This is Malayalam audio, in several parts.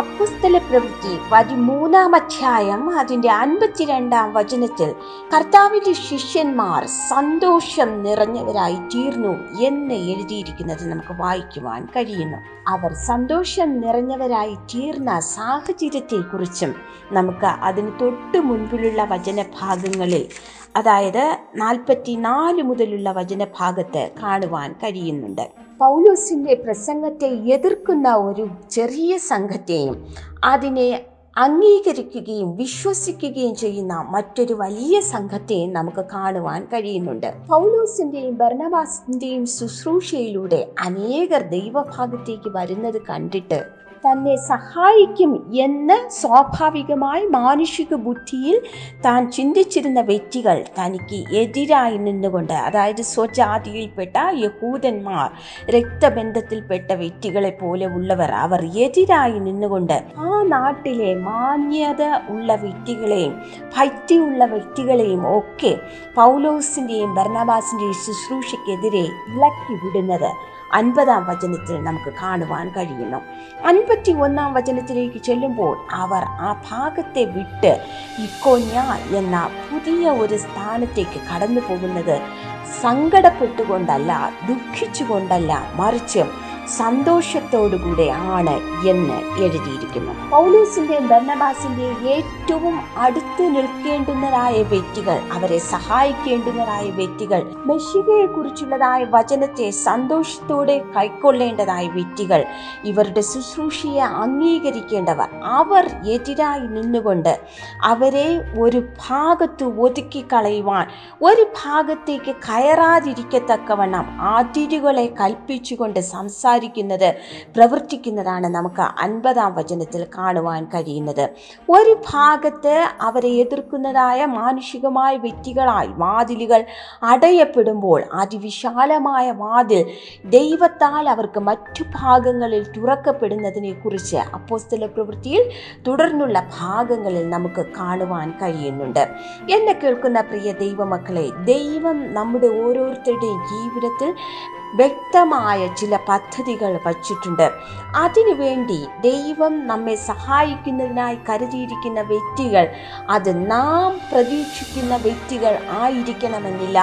അപ്പോസ്തല പ്രവൃത്തി 13-ാം അധ്യായം അതിൻ്റെ 52-ാം വചനത്തിൽ കർത്താവിൻ്റെ ശിഷ്യന്മാർ സന്തോഷം നിറഞ്ഞവരായി തീർന്നു എന്ന് എഴുതിയിരിക്കുന്നത് നമുക്ക് വായിക്കുവാൻ കഴിയുന്നു. അവർ സന്തോഷം നിറഞ്ഞവരായി തീർന്ന സാഹചര്യത്തെക്കുറിച്ചും നമുക്ക് അതിന് തൊട്ട് മുൻപിലുള്ള വചനഭാഗങ്ങളിൽ, അതായത് 44 മുതലുള്ള വചനഭാഗത്ത് കാണുവാൻ കഴിയുന്നുണ്ട്. പൗലോസിൻ്റെ പ്രസംഗത്തെ എതിർക്കുന്ന ഒരു ചെറിയ സംഘത്തെയും അതിനെ അംഗീകരിക്കുകയും വിശ്വസിക്കുകയും ചെയ്യുന്ന മറ്റൊരു വലിയ സംഘത്തെയും നമുക്ക് കാണുവാൻ കഴിയുന്നുണ്ട്. പൗലോസിൻ്റെയും ബർണബാസിൻ്റെയും ശുശ്രൂഷയിലൂടെ അനേകർ ദൈവഭാഗത്തേക്ക് വരുന്നത് കണ്ടിട്ട് തന്നെ സഹായിക്കും എന്ന് സ്വാഭാവികമായി മാനുഷിക ബുദ്ധിയിൽ താൻ ചിന്തിച്ചിരുന്ന വ്യക്തികൾ തനിക്ക് എതിരായി നിന്നുകൊണ്ട്, അതായത് സ്വജാതിയിൽപ്പെട്ട യഹൂദന്മാർ, രക്തബന്ധത്തിൽപ്പെട്ട വ്യക്തികളെ പോലെ ഉള്ളവർ, അവർ എതിരായി നിന്നുകൊണ്ട് ആ നാട്ടിലെ മാന്യത ഉള്ള വ്യക്തികളെയും ഭക്തിയുള്ള വ്യക്തികളെയും ഒക്കെ പൗലോസിൻ്റെയും ബർണബാസിൻ്റെയും ശുശ്രൂഷയ്ക്കെതിരെ ഇളക്കി വിടുന്നത് 50-ാം വചനത്തിൽ നമുക്ക് കാണുവാൻ കഴിയുന്നു. 51-ാം വചനത്തിലേക്ക് ചെല്ലുമ്പോൾ അവർ ആ ഭാഗത്തെ വിട്ട് ഇക്കോന്യ എന്ന പുതിയ ഒരു സ്ഥാനത്തേക്ക് കടന്നു പോകുന്നത് സങ്കടപ്പെട്ടുകൊണ്ടല്ല, ദുഃഖിച്ചുകൊണ്ടല്ല, മറിച്ച് സന്തോഷത്തോടുകൂടെ ആണ് എന്ന് എഴുതിയിരിക്കുന്നു. പൗലോസിൻ്റെയും ബർണബാസിൻ്റെയും ഏറ്റവും അടുത്ത് നിൽക്കേണ്ടുന്നതായ വ്യക്തികൾ, അവരെ സഹായിക്കേണ്ടുന്നതായ വ്യക്തികൾ, മെഷിഹയെക്കുറിച്ചുള്ളതായ വചനത്തെ സന്തോഷത്തോടെ കൈക്കൊള്ളേണ്ടതായ വ്യക്തികൾ, ഇവരുടെ ശുശ്രൂഷയെ അംഗീകരിക്കേണ്ടവർ, അവർ എതിരായി നിന്നുകൊണ്ട് അവരെ ഒരു ഭാഗത്ത് ഒതുക്കി കളയുവാൻ, ഒരു ഭാഗത്തേക്ക് കയറാതിരിക്കത്തക്കവണ്ണം അതിരുകളെ കൽപ്പിച്ചുകൊണ്ട് പ്രവർത്തിക്കുന്നതാണ് നമുക്ക് 50-ാം വചനത്തിൽ കാണുവാൻ കഴിയുന്നത്. ഒരു ഭാഗത്ത് അവരെ എതിർക്കുന്നതായ മാനുഷികമായ വ്യക്തികളായി വാതിലുകൾ അടയപ്പെടുമ്പോൾ അതിവിശാലമായ വാതിൽ ദൈവത്താൽ അവർക്ക് മറ്റു ഭാഗങ്ങളിൽ തുറക്കപ്പെടുന്നതിനെക്കുറിച്ച് അപ്പോസ്തല പ്രവൃത്തിയിൽ തുടർന്നുള്ള ഭാഗങ്ങളിൽ നമുക്ക് കാണുവാൻ കഴിയുന്നുണ്ട്. എന്നെ കേൾക്കുന്ന പ്രിയ ദൈവമക്കളെ, ദൈവം നമ്മുടെ ഓരോരുത്തരുടെയും ജീവിതത്തിൽ വ്യക്തമായ ചില പദ്ധതികൾ വച്ചിട്ടുണ്ട്. അതിനുവേണ്ടി ദൈവം നമ്മെ സഹായിക്കുന്നതിനായി കരുതിയിരിക്കുന്ന വ്യക്തികൾ, അത് നാം പ്രതീക്ഷിക്കുന്ന വ്യക്തികൾ ആയിരിക്കണമെന്നില്ല,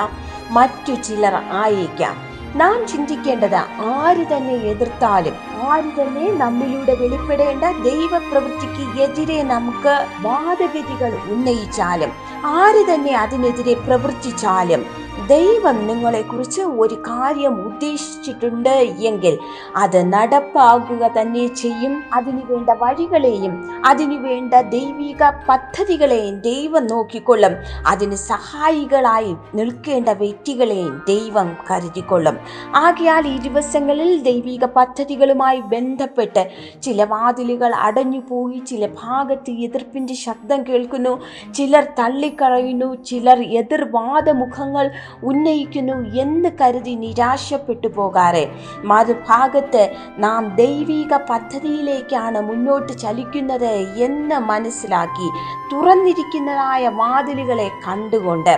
മറ്റു ചിലർ ആയിരിക്കാം. നാം ചിന്തിക്കേണ്ടത്, ആര് തന്നെ എതിർത്താലും, ആര് തന്നെ നമ്മിലൂടെ വെളിപ്പെടേണ്ട ദൈവപ്രവൃത്തിക്ക് എതിരെ നമുക്ക് വാദഗതികൾ ഉന്നയിച്ചാലും, ആര് തന്നെ അതിനെതിരെ പ്രവർത്തിച്ചാലും, ദൈവം നിങ്ങളെക്കുറിച്ച് ഒരു കാര്യം ഉദ്ദേശിച്ചിട്ടുണ്ട് എങ്കിൽ അത് നടപ്പാക്കുക തന്നെ ചെയ്യും. അതിനുവേണ്ട വഴികളെയും അതിനുവേണ്ട ദൈവിക പദ്ധതികളെയും ദൈവം നോക്കിക്കൊള്ളും. അതിന് സഹായികളായി നിൽക്കേണ്ട വ്യക്തികളെയും ദൈവം കരുതിക്കൊള്ളും. ആകയാൽ ഈ ദിവസങ്ങളിൽ ദൈവിക പദ്ധതികളുമായി ബന്ധപ്പെട്ട് ചില വാതിലുകൾ അടഞ്ഞുപോയി, ചില ഭാഗത്ത് എതിർപ്പിൻ്റെ ശബ്ദം കേൾക്കുന്നു, ചിലർ തള്ളിക്കളയുന്നു, ചിലർ എതിർവാദമുഖങ്ങൾ ഉന്നയിക്കുന്നു എന്ന് കരുതി നിരാശപ്പെട്ടു പോകാതെ, മറുഭാഗത്ത് നാം ദൈവിക പദ്ധതിയിലേക്കാണ് മുന്നോട്ട് ചലിക്കുന്നത് എന്ന് മനസ്സിലാക്കി തുറന്നിരിക്കുന്നതായ വാതിലുകളെ കണ്ടുകൊണ്ട്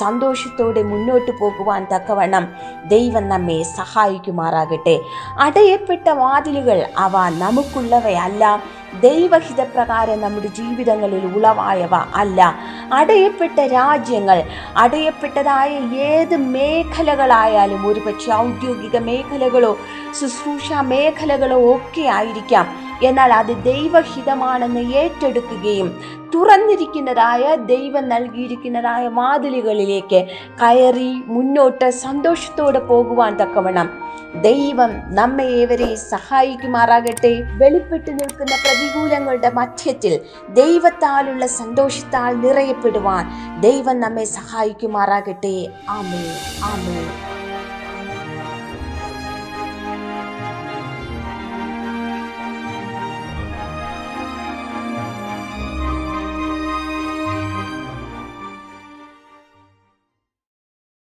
സന്തോഷത്തോടെ മുന്നോട്ട് പോകുവാൻ തക്കവണ്ണം ദൈവം നമ്മെ സഹായിക്കുമാറാകട്ടെ. അടയപ്പെട്ട വാതിലുകൾ അവ നമുക്കുള്ളവയല്ല, ദൈവഹിതപ്രകാരം നമ്മുടെ ജീവിതങ്ങളിൽ ഉളവായവ അല്ല. അടയപ്പെട്ട രാജ്യങ്ങൾ, അടയപ്പെട്ടതായ ഏത് മേഖലകളായാലും, ഒരുപക്ഷെ ഔദ്യോഗിക മേഖലകളോ ശുശ്രൂഷ മേഖലകളോ ഒക്കെ ആയിരിക്കാം, എന്നാൽ അത് ദൈവഹിതമാണെന്ന് ഏറ്റെടുക്കുകയും തുറന്നിരിക്കുന്നതായ ദൈവം നൽകിയിരിക്കുന്നതായ വാതിലുകളിലേക്ക് കയറി മുന്നോട്ട് സന്തോഷത്തോടെ പോകുവാൻ തക്കവണ്ണം ദൈവം നമ്മെ ഏവരെയും സഹായിക്കുമാറാകട്ടെ. വെളിപ്പെട്ട് നിൽക്കുന്ന പ്രതികൂലങ്ങളുടെ മധ്യത്തിൽ ദൈവത്താലുള്ള സന്തോഷത്താൽ നിറയപ്പെടുവാൻ ദൈവം നമ്മെ സഹായിക്കുമാറാകട്ടെ. ആമേൻ, ആമേൻ.